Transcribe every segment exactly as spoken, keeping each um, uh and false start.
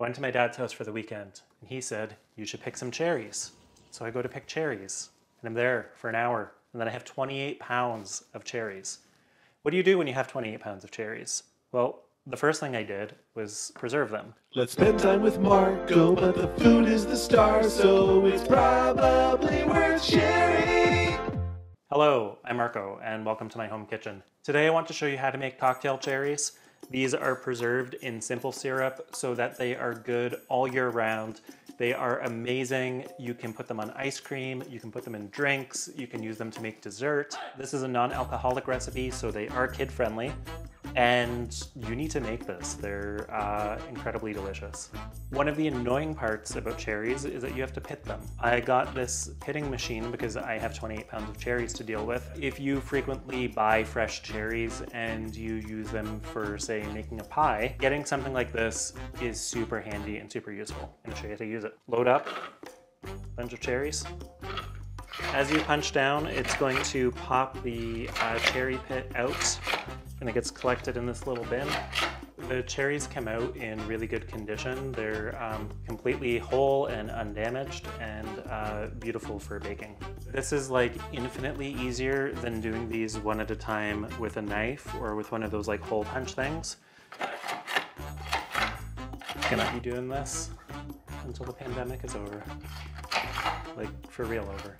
went to my dad's house for the weekend, and he said, you should pick some cherries. So I go to pick cherries, and I'm there for an hour, and then I have twenty-eight pounds of cherries. What do you do when you have twenty-eight pounds of cherries? Well, the first thing I did was preserve them. Let's spend time with Marko, but the food is the star, so it's probably worth sharing. Hello, I'm Marko, and welcome to my home kitchen. Today I want to show you how to make cocktail cherries. These are preserved in simple syrup so that they are good all year round. They are amazing. You can put them on ice cream, you can put them in drinks, you can use them to make dessert. This is a non-alcoholic recipe, so they are kid-friendly. And you need to make this. They're uh, incredibly delicious. One of the annoying parts about cherries is that you have to pit them. I got this pitting machine because I have twenty-eight pounds of cherries to deal with. If you frequently buy fresh cherries and you use them for, say, making a pie, getting something like this is super handy and super useful. I'm gonna show you how to use it. Load up a bunch of cherries. As you punch down, it's going to pop the uh, cherry pit out, and it gets collected in this little bin. The cherries come out in really good condition. They're um, completely whole and undamaged and uh, beautiful for baking. This is like infinitely easier than doing these one at a time with a knife or with one of those like hole punch things. Gonna be doing this until the pandemic is over. Like for real over.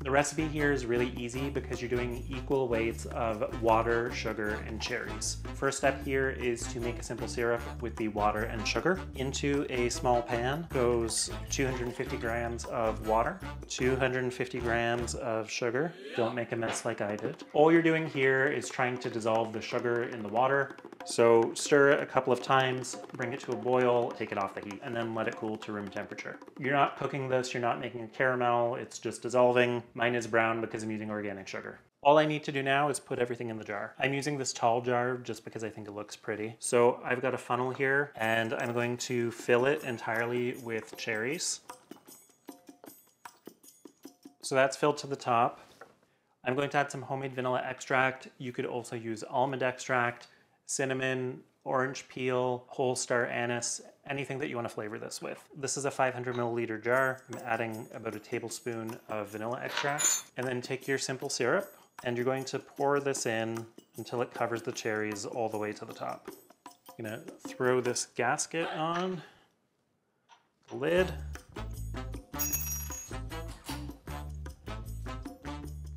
The recipe here is really easy because you're doing equal weights of water, sugar, and cherries. First step here is to make a simple syrup with the water and sugar. Into a small pan goes two hundred fifty grams of water, two hundred fifty grams of sugar. Don't make a mess like I did. All you're doing here is trying to dissolve the sugar in the water. So stir it a couple of times, bring it to a boil, take it off the heat, and then let it cool to room temperature. You're not cooking this, you're not making a caramel, it's just dissolving. Mine is brown because I'm using organic sugar. All I need to do now is put everything in the jar. I'm using this tall jar just because I think it looks pretty. So I've got a funnel here, and I'm going to fill it entirely with cherries. So that's filled to the top. I'm going to add some homemade vanilla extract. You could also use almond extract, cinnamon, orange peel, whole star anise, anything that you want to flavor this with. This is a five hundred milliliter jar. I'm adding about a tablespoon of vanilla extract. And then take your simple syrup, and you're going to pour this in until it covers the cherries all the way to the top. I'm gonna throw this gasket on, the lid,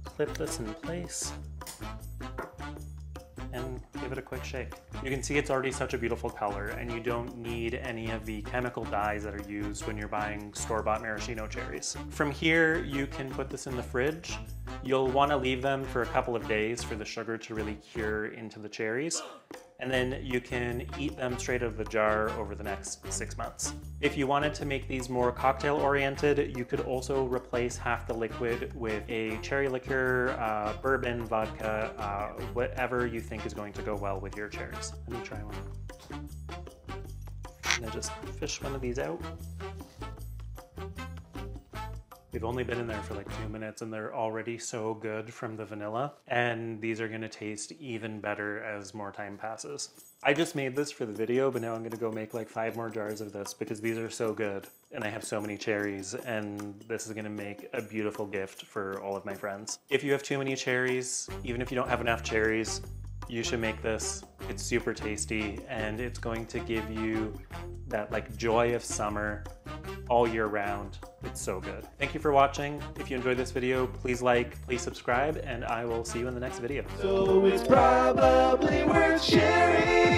clip this in place, and give it a quick shake. You can see it's already such a beautiful color, and you don't need any of the chemical dyes that are used when you're buying store-bought maraschino cherries. From here, you can put this in the fridge. You'll want to leave them for a couple of days for the sugar to really cure into the cherries, and then you can eat them straight out of the jar over the next six months. If you wanted to make these more cocktail oriented, you could also replace half the liquid with a cherry liqueur, uh, bourbon, vodka, uh, whatever you think is going to go well with your cherries. Let me try one. I'm gonna just fish one of these out. They've only been in there for like two minutes and they're already so good from the vanilla. And these are gonna taste even better as more time passes. I just made this for the video, but now I'm gonna go make like five more jars of this because these are so good and I have so many cherries, and this is gonna make a beautiful gift for all of my friends. If you have too many cherries, even if you don't have enough cherries, you should make this. It's super tasty and it's going to give you that like joy of summer all year round. It's so good. Thank you for watching. If you enjoyed this video, please like, please subscribe, and I will see you in the next video. So it's probably worth sharing.